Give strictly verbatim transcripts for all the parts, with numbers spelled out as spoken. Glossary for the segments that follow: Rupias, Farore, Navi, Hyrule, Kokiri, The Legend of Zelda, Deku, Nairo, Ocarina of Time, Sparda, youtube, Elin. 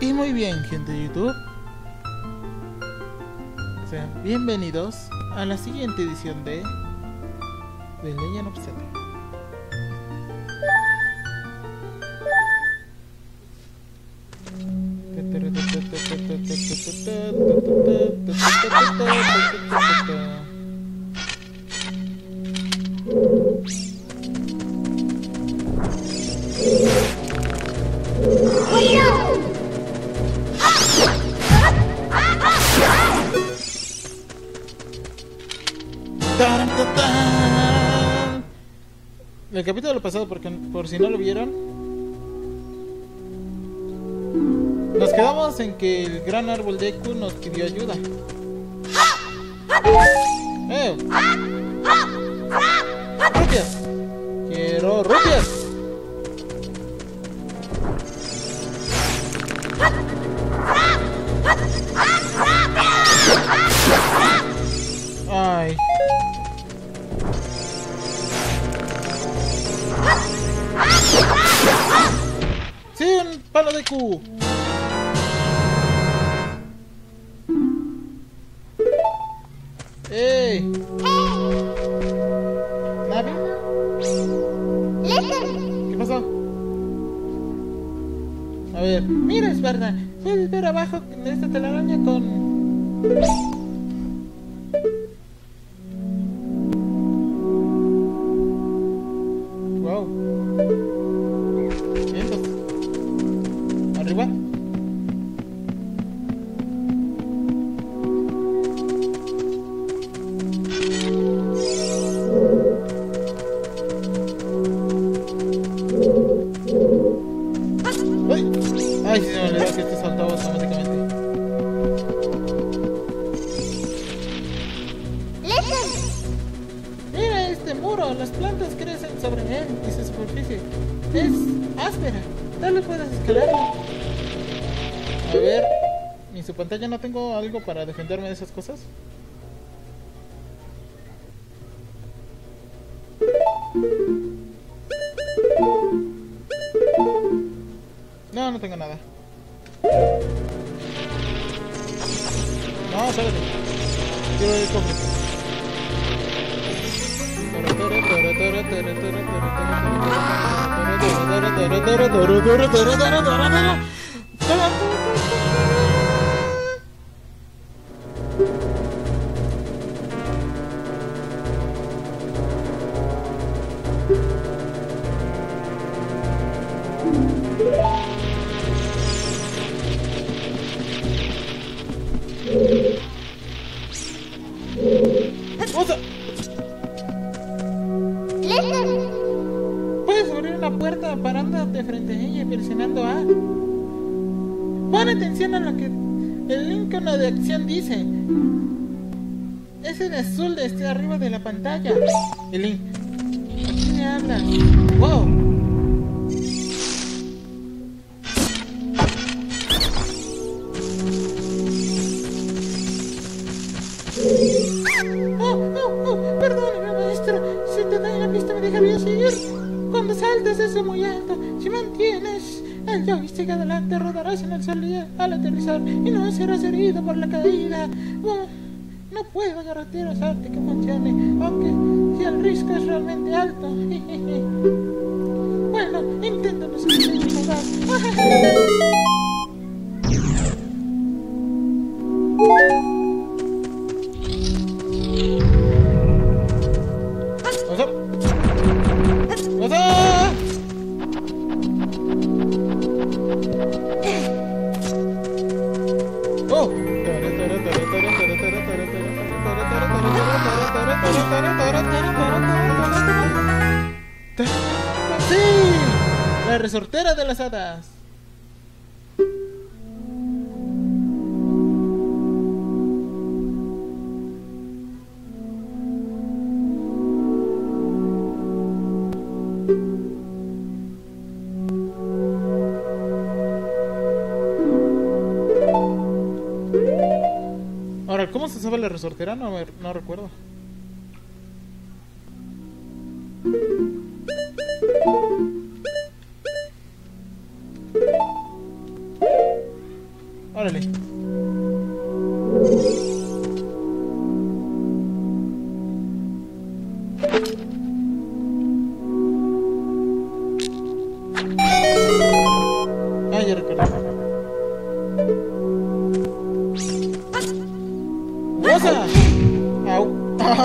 Y muy bien, gente de YouTube, sean bienvenidos a la siguiente edición de The Legend of Zelda. El capítulo pasado, porque por si no lo vieron, nos quedamos en que el gran árbol Deku nos pidió ayuda. ¡Eh! ¡Rupias! ¡Quiero rupias! Ay. ¡Sí, un palo de Q! ¡Ey! ¿Navi? ¿Qué pasó? A ver, mira, es verdad. Puedes ver abajo de esta telaraña con... ¿Ya no tengo algo para defenderme de esas cosas? No, no tengo nada. No, espérate. Quiero el cofre. Dice: es el azul de este arriba de la pantalla. Elin, ¿quién le habla? ¡Wow! ¡Oh, oh, oh! Perdóneme, maestro. Si te doy la pista, me dejaría seguir. Cuando saltas, eso es muy alto. Si mantienes el joystick adelante, rodarás en el sol al aterrizar y no serás herido por la caída. Bueno, no puedo garantizarte que funcione, aunque si el riesgo es realmente alto. Bueno, intento no ser de jugar. Resortera de las hadas. Ahora, ¿cómo se sabe la resortera? No, no recuerdo.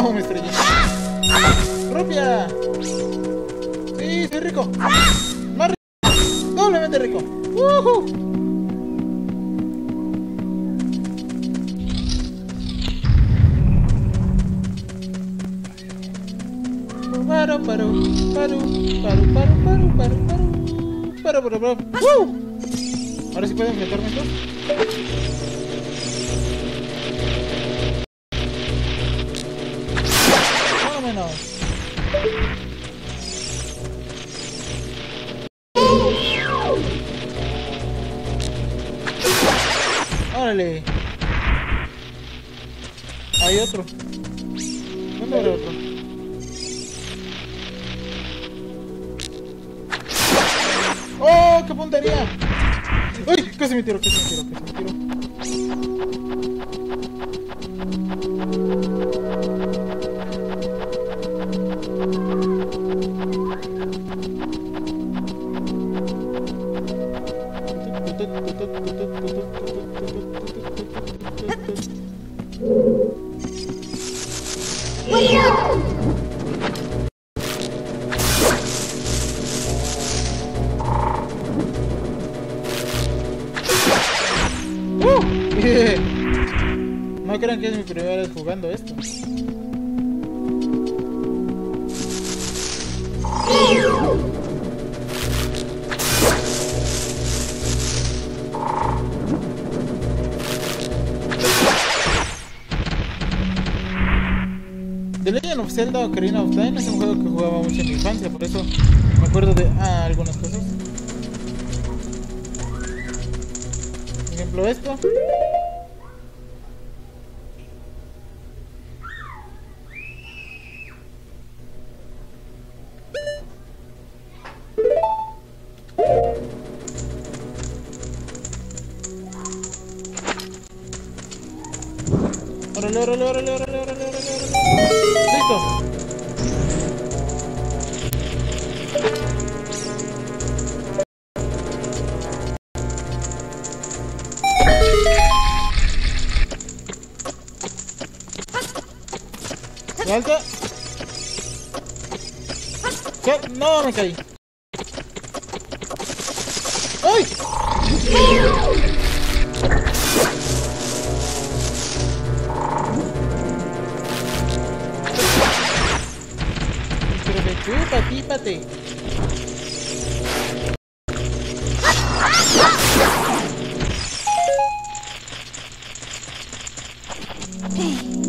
¡Oh, me estrellé! ¡Rupia! ¡Sí, soy rico! ¡Más rico! ¡Doblemente rico! ¡Woohoo! Paro, paro, paro, paro, paro, paro, paro, paro, paro, paro, ¡woo! Ahora sí puedo enfrentarme tú. Vámonos. Órale. Hay otro. ¿Dónde habrá otro? ¡Oh, qué puntería! ¡Uy! Casi me tiro, casi me tiro, casi me tiro. No crean que es mi primera vez jugando esto. The Legend of Zelda, Ocarina of Time es un juego que jugaba mucho en mi infancia, por eso me acuerdo de ah, algunas cosas. Por ejemplo esto. Órale, órale, órale, órale, órale, listo. Salta. No, me caí. ¡Ay! Chupa, típate.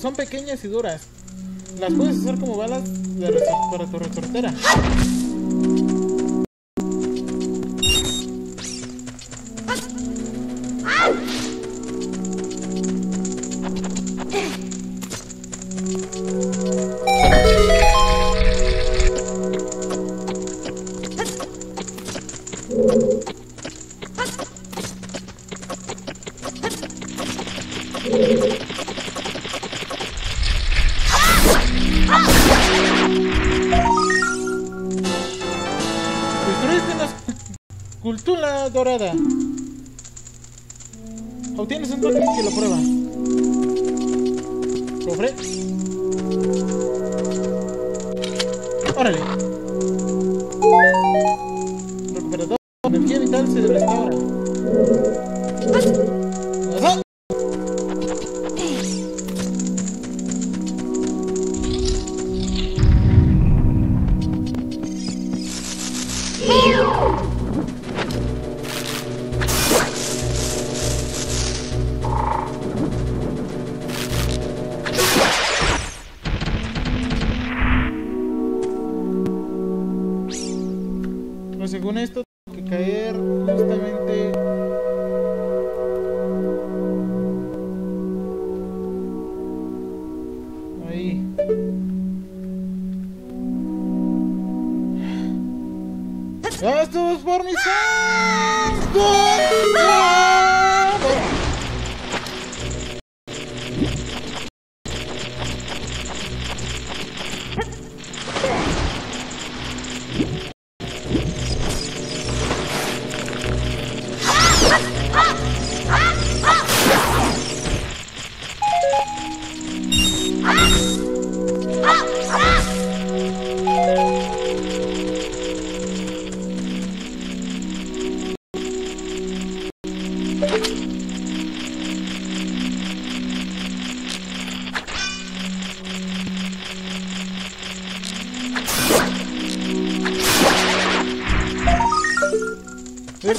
Son pequeñas y duras. Las puedes usar como balas de para tu resortera. Cultura dorada. Obtienes un token que lo prueba. Cofre. Órale. Recuperador. Energía vital se restaura. ¡Ajá! Según esto, tengo que caer justamente aquí. ¡Esto es por mis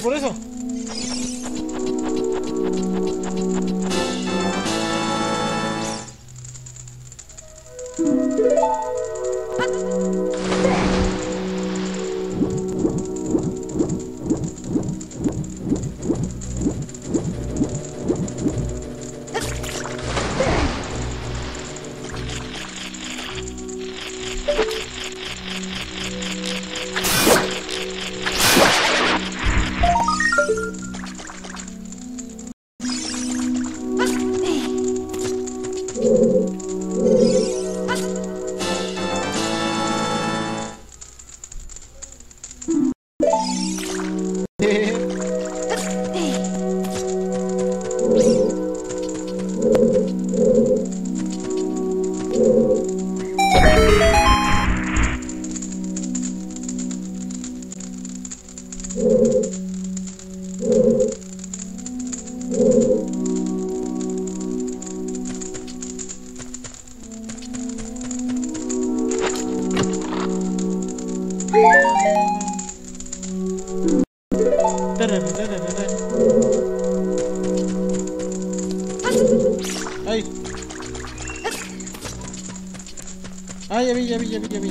por eso. Ah, ya vi, ya vi, ya vi, ya vi.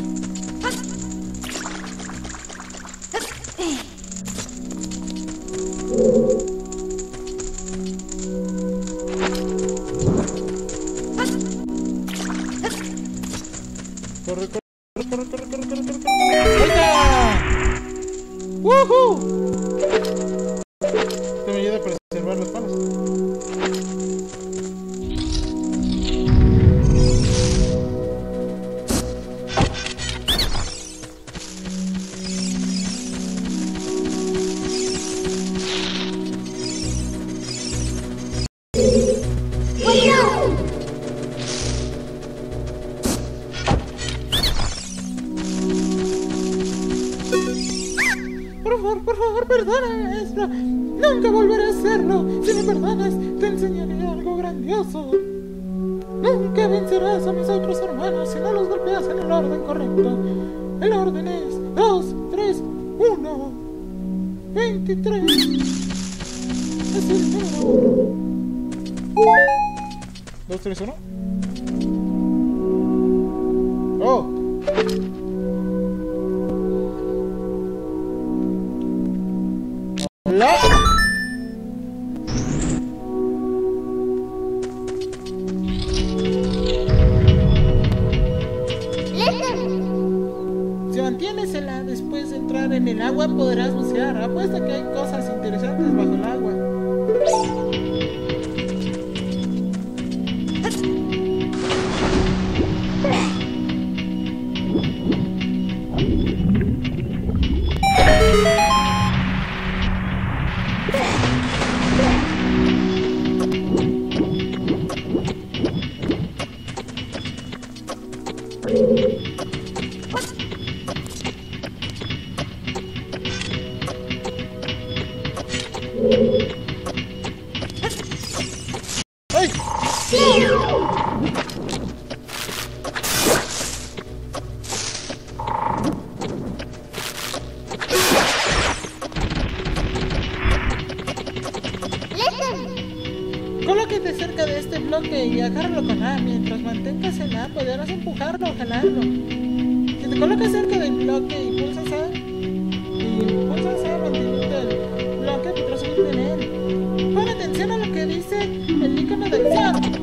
Corre, corre, corre, corre, corre, corre, corre, corre. ¡Venga! ¡Woohoo! Esto me ayuda a preservar las manos. Nunca volveré a hacerlo. Si me perdonas, te enseñaré algo grandioso. Nunca vencerás a mis otros hermanos si no los golpeas en el orden correcto. El orden es dos, tres, uno, veintitrés. Es el número dos, tres, uno. Oh. Después de entrar en el agua podrás bucear. Apuesta que hay cosas interesantes bajo el agua. Colóquete cerca de este bloque y agárralo con A. Mientras mantengas el A, podrás empujarlo o jalarlo. Si te colocas cerca del bloque y pulsas A, y pulsas A manteniendo el bloque mientras subiste en él. Pon atención a lo que dice el icono de acción.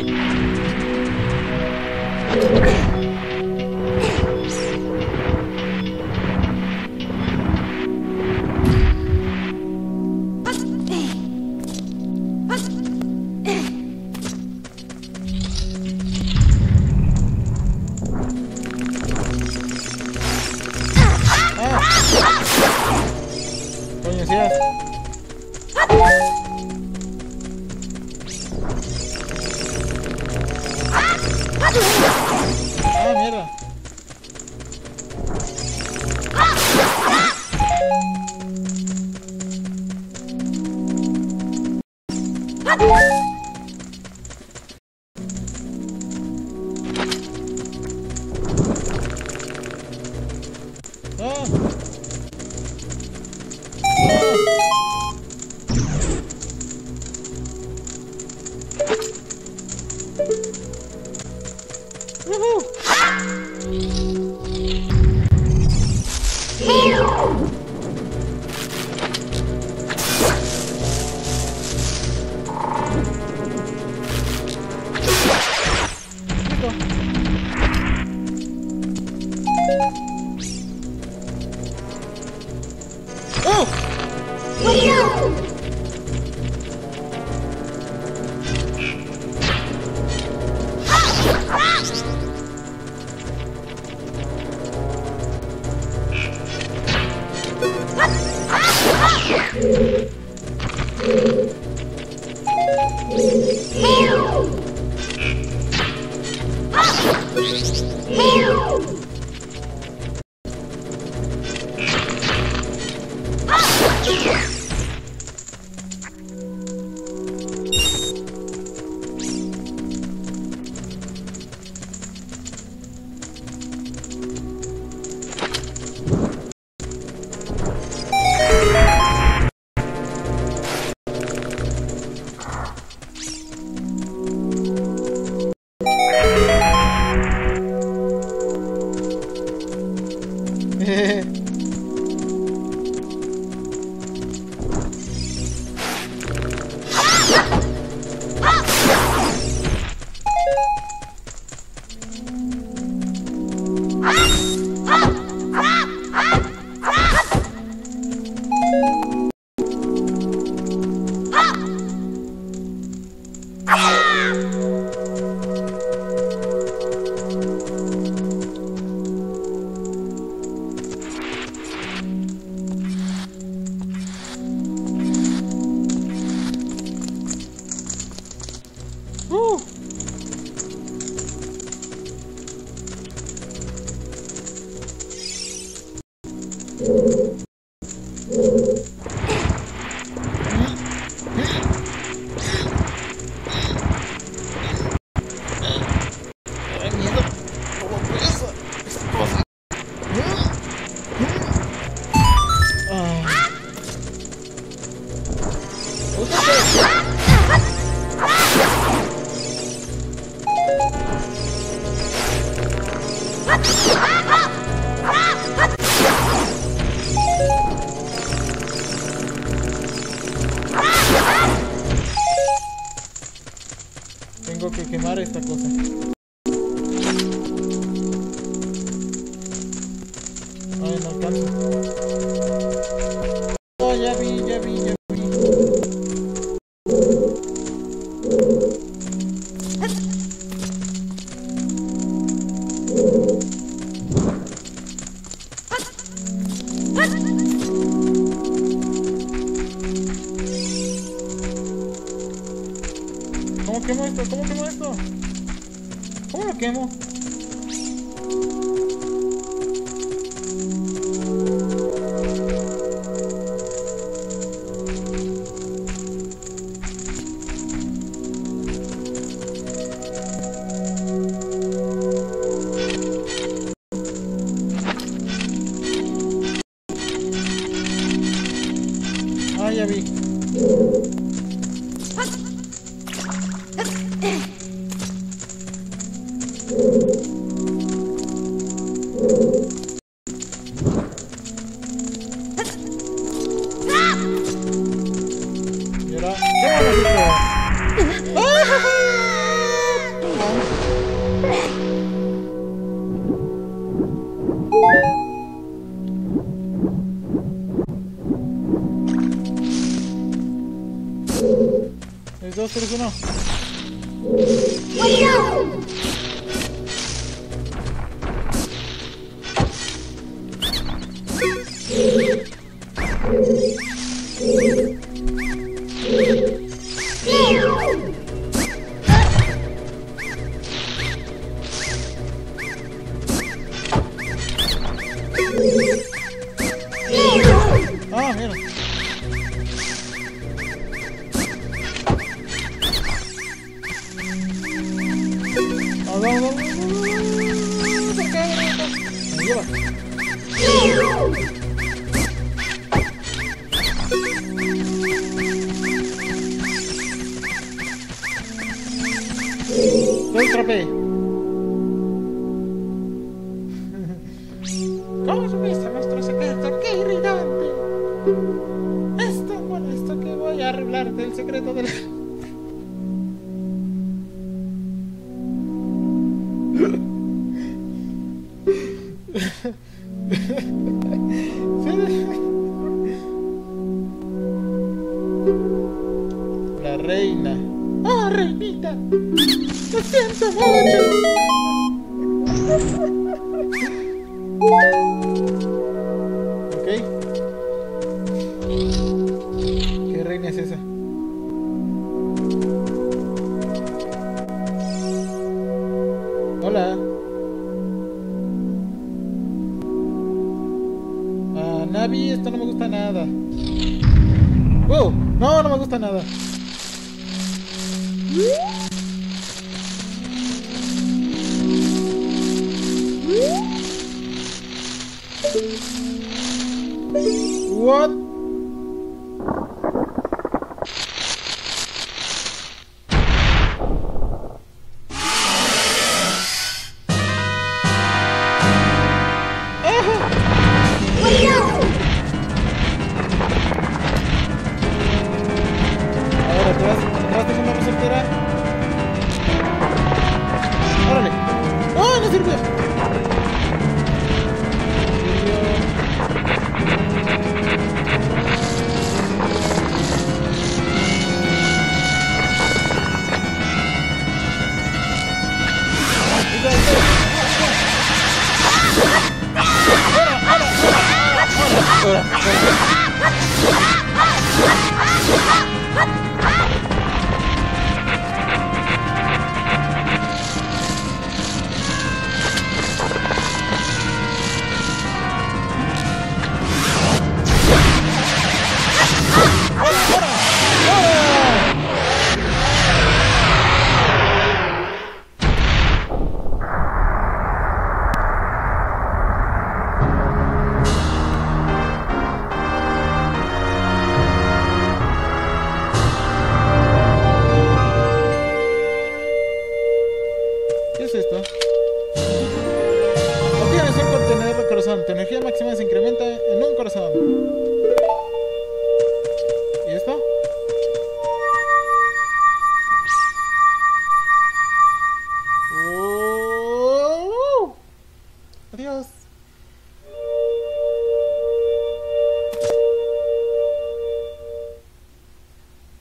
mierda. arriba. ¡No atrapé! ¿Cómo supiste nuestro secreto? ¡Qué irritante! Es tan molesto que voy a revelarte el secreto de la... La reina. ¡Ah, reinita! ¡Lo siento mucho! Ok. ¿Qué reina es esa? Hola. Navi, esto no me gusta nada. ¡Wow! No, no me gusta nada. What?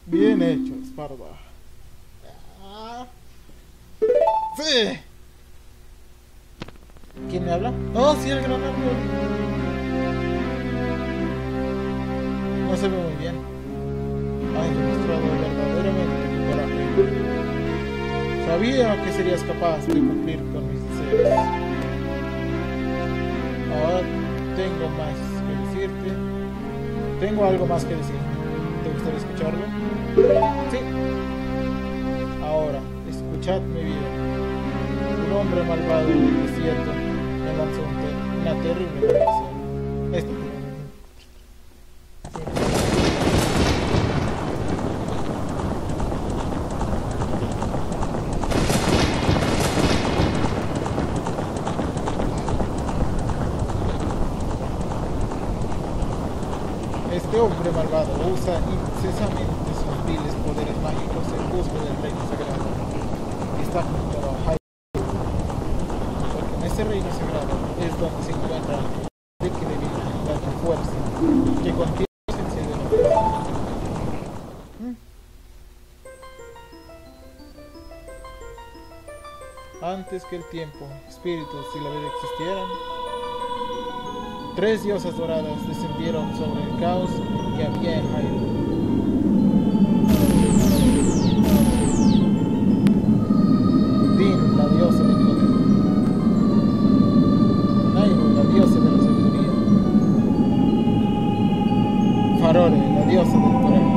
Bien hecho, Sparta. Ah. Sí. ¿Quién me habla? No, sí, el gran árbol. No se ve muy bien. Ay, demostrado verdaderamente coraje. Sabía que serías capaz de cumplir con mis deseos. Ahora tengo más que decirte. Tengo algo más que decirte. ¿Te gustaría escucharlo? Sí. Ahora, escuchad mi vida. Un hombre malvado en el desierto me lanzó una terrible maldición. Esto. Este hombre malvado usa incesamente sus viles poderes mágicos en busca del reino sagrado. Está junto a Hyrule, porque en ese reino sagrado es donde se encuentra el que divina la fuerza que contiene la esencia de la vida. Antes que el tiempo, espíritus y la vida existieran, tres diosas doradas descendieron sobre el caos que había en Hyrule. Din, la diosa del poder. Nairo, la diosa de la sabiduría. Farore, la diosa del poder.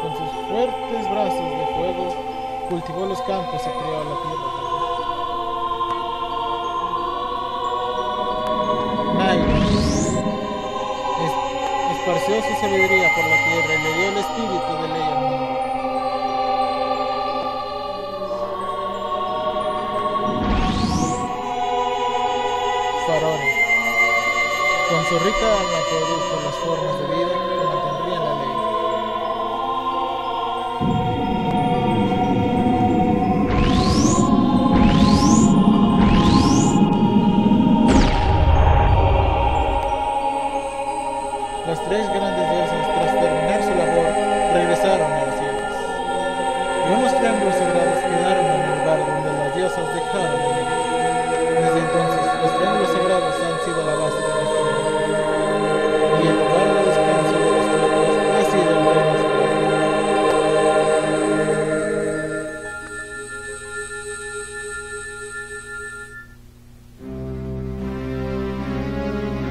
Con sus fuertes brazos de fuego cultivó los campos y creó la tierra. Navi esparció su sabiduría por la tierra y le dio el espíritu de ley al mundo. Farore, con su rica alma produjo las formas de vida que mantendrían la ley. Los tres grandes dioses, tras terminar su labor, regresaron a los cielos. Y unos triángulos sagrados quedaron en el lugar donde las diosas dejaron de ir. Desde entonces, los triángulos sagrados han sido la base de nuestro mundo. Y el lugar de descanso de los troncos ha sido el reino sagrado.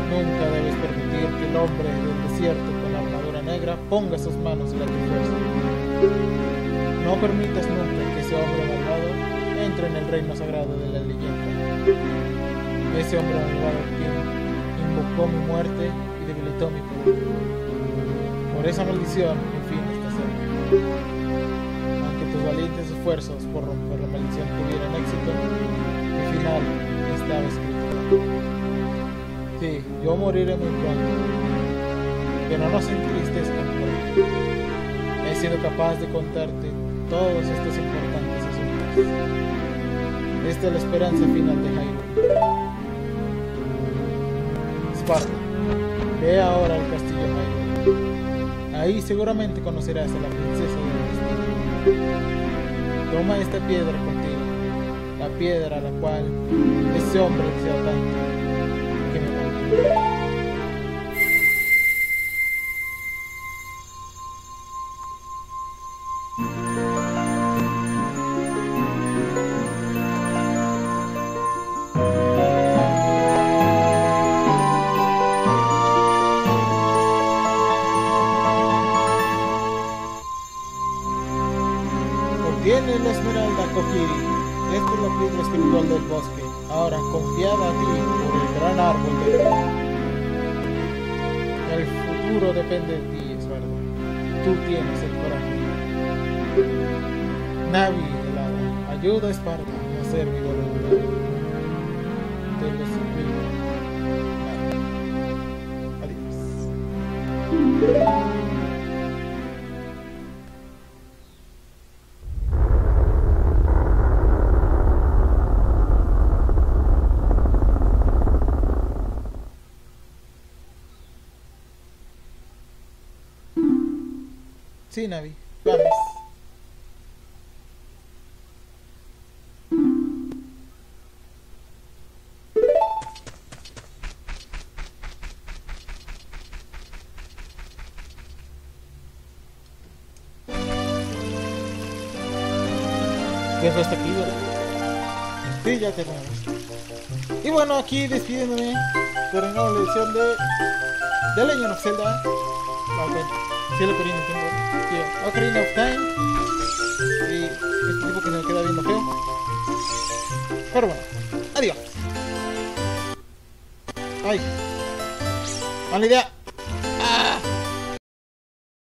Nunca debes permitir que el hombre del desierto con la armadura negra ponga sus manos en la tu fuerza. No permitas nunca que ese hombre malvado entre en el reino sagrado de la leyenda. Ese hombre malvado quien invocó mi muerte y debilitó mi poder. Por esa maldición, mi fin está cerca. Aunque tus valientes esfuerzos por romper la maldición tuvieran éxito, mi final estaba escrito. Sí, yo moriré muy pronto, pero no se entristezcan por ello. He sido capaz de contarte todos estos importantes asuntos. Esta es la esperanza final de Hyrule. Sparta, ve ahora al castillo Hyrule. Ahí seguramente conocerás a la princesa del castillo. Toma esta piedra contigo, la piedra a la cual ese hombre desea tanto. Obtiene la esmeralda Kokiri. Esta es la piedra espiritual del bosque, ahora confiada a ti por el gran árbol de vida. El futuro depende de ti, es verdad. Tú tienes el coraje. Navi, helada, ayuda a Esparta a hacer mi voluntad. Te lo suplico. Adiós. Sí, Navi, vamos. ¿Qué fue este aquí? Sí, ya terminamos. Y bueno, aquí despidiéndome, terminamos la edición de The Legend of Zelda. Okay. Sí, lo perdí en el tiempo. Sí, Ocarina of Time. Y este tipo que se me queda viendo feo. Pero bueno, adiós. Ay, mala idea.